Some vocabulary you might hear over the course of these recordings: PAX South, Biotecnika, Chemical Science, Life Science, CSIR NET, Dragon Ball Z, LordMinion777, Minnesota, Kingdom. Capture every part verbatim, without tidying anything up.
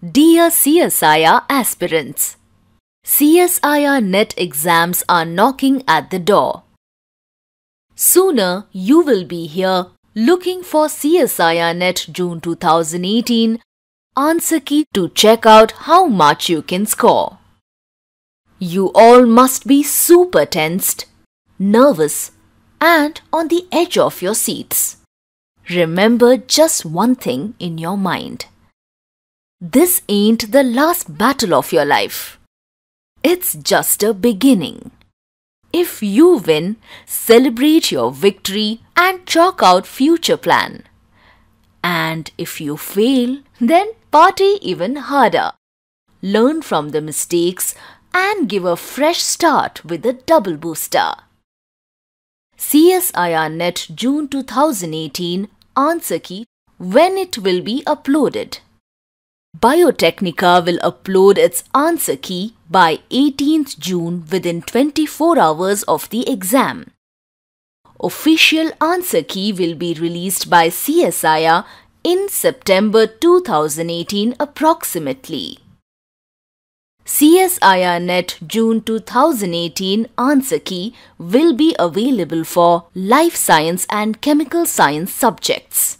Dear C S I R aspirants, C S I R NET exams are knocking at the door. Sooner you will be here looking for C S I R NET June two thousand eighteen answer key to check out how much you can score. You all must be super tensed, nervous and on the edge of your seats. Remember just one thing in your mind. This ain't the last battle of your life. It's just a beginning. If you win, celebrate your victory and chalk out future plan. And if you fail, then party even harder. Learn from the mistakes and give a fresh start with a double booster. C S I R NET June two thousand eighteen answer key when it will be uploaded. Biotecnika will upload its answer key by eighteenth June within twenty-four hours of the exam. Official answer key will be released by C S I R in September two thousand eighteen approximately. C S I R NET June two thousand eighteen answer key will be available for life science and chemical science subjects.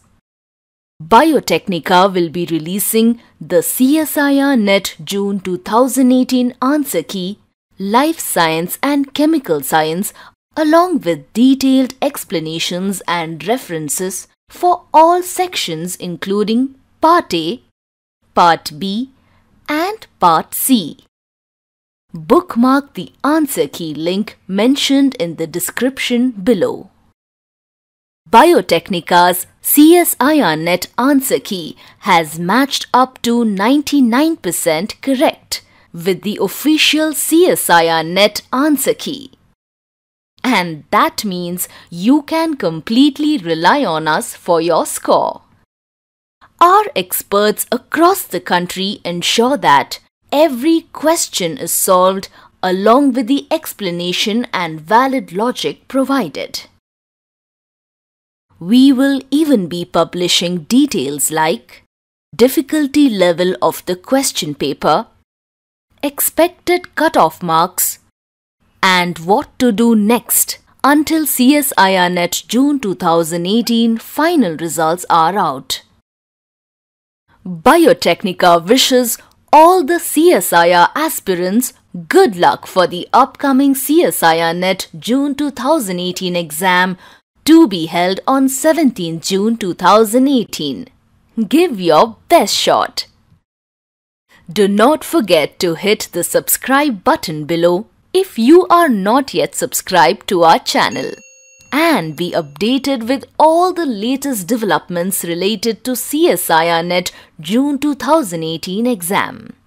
Biotecnika will be releasing the C S I R NET June two thousand eighteen answer key, Life Science and Chemical Science, along with detailed explanations and references for all sections including Part A, Part B and Part C. Bookmark the answer key link mentioned in the description below. Biotechnika's C S I R NET answer key has matched up to ninety-nine percent correct with the official C S I R NET answer key. And that means you can completely rely on us for your score. Our experts across the country ensure that every question is solved along with the explanation and valid logic provided. We will even be publishing details like difficulty level of the question paper, expected cutoff marks, and what to do next until C S I R NET June two thousand eighteen final results are out. Biotecnika wishes all the C S I R aspirants good luck for the upcoming C S I R NET June two thousand eighteen exam to be held on seventeenth June two thousand eighteen. Give your best shot. Do not forget to hit the subscribe button below if you are not yet subscribed to our channel and be updated with all the latest developments related to C S I R NET June two thousand eighteen exam.